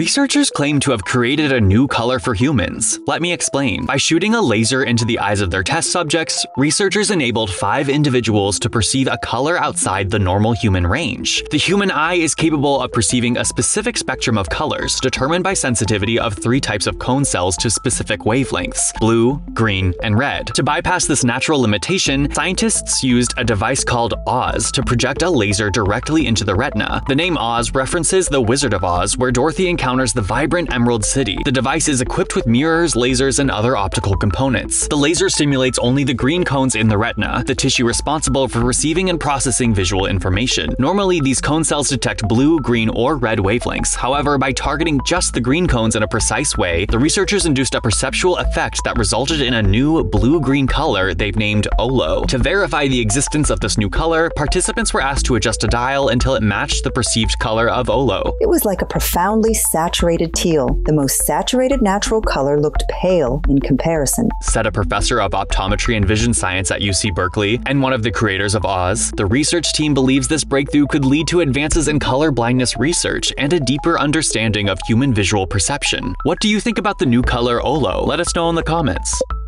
Researchers claim to have created a new color for humans. Let me explain. By shooting a laser into the eyes of their test subjects, researchers enabled 5 individuals to perceive a color outside the normal human range. The human eye is capable of perceiving a specific spectrum of colors, determined by sensitivity of 3 types of cone cells to specific wavelengths: blue, green, and red. To bypass this natural limitation, scientists used a device called Oz to project a laser directly into the retina. The name Oz references The Wizard of Oz, where Dorothy encounters the vibrant Emerald City. The device is equipped with mirrors, lasers, and other optical components. The laser stimulates only the green cones in the retina, the tissue responsible for receiving and processing visual information. Normally, these cone cells detect blue, green, or red wavelengths. However, by targeting just the green cones in a precise way, the researchers induced a perceptual effect that resulted in a new blue-green color they've named Olo. To verify the existence of this new color, participants were asked to adjust a dial until it matched the perceived color of Olo. It was like a profoundly saturated teal. The most saturated natural color looked pale in comparison, said a professor of optometry and vision science at UC Berkeley and one of the creators of Oz. The research team believes this breakthrough could lead to advances in color blindness research and a deeper understanding of human visual perception. What do you think about the new color Olo? Let us know in the comments.